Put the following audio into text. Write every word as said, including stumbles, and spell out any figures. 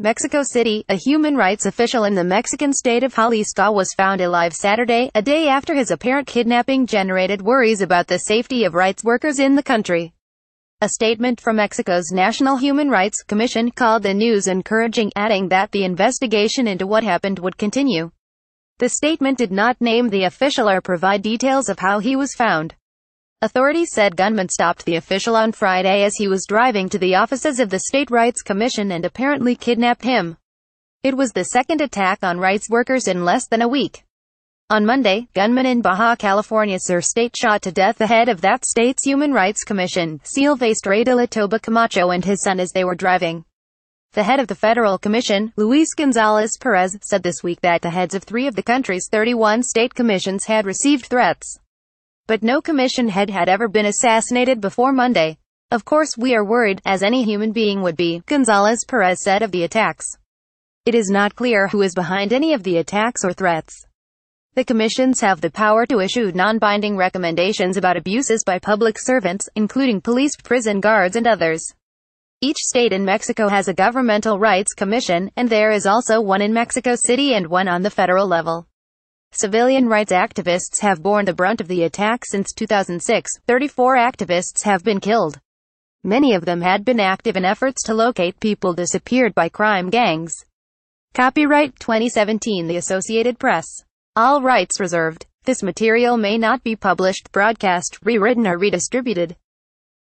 Mexico City, a human rights official in the Mexican state of Jalisco was found alive Saturday, a day after his apparent kidnapping generated worries about the safety of rights workers in the country. A statement from Mexico's National Human Rights Commission called the news encouraging, adding that the investigation into what happened would continue. The statement did not name the official or provide details of how he was found. Authorities said gunmen stopped the official on Friday as he was driving to the offices of the State Rights Commission and apparently kidnapped him. It was the second attack on rights workers in less than a week. On Monday, gunmen in Baja California Sur state shot to death the head of that state's Human Rights Commission, Silvestre de la Toba Camacho, and his son as they were driving. The head of the Federal Commission, Luis Gonzalez Perez, said this week that the heads of three of the country's thirty-one state commissions had received threats. But no commission head had ever been assassinated before Monday. "Of course we are worried, as any human being would be," Gonzalez Perez said of the attacks. "It is not clear who is behind any of the attacks or threats. The commissions have the power to issue non-binding recommendations about abuses by public servants, including police, prison guards and others." Each state in Mexico has a governmental rights commission, and there is also one in Mexico City and one on the federal level. Civilian rights activists have borne the brunt of the attack since two thousand six, thirty-four activists have been killed. Many of them had been active in efforts to locate people disappeared by crime gangs. Copyright twenty seventeen The Associated Press. All rights reserved. This material may not be published, broadcast, rewritten or redistributed.